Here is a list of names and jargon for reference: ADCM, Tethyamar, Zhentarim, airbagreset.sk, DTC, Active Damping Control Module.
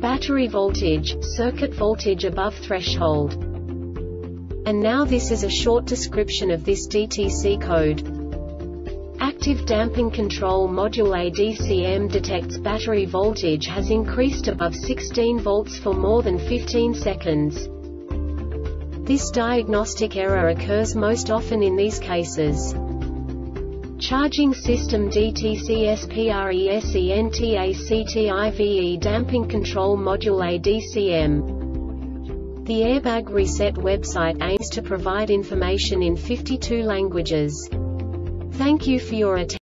battery voltage, circuit voltage above threshold. And now this is a short description of this DTC code. Active damping control module ADCM detects battery voltage has increased above 16 volts for more than 15 seconds. This diagnostic error occurs most often in these cases. Charging system DTC SPRESENTACTIVE damping control module ADCM. The Airbag Reset website aims to provide information in 52 languages. Thank you for your attention.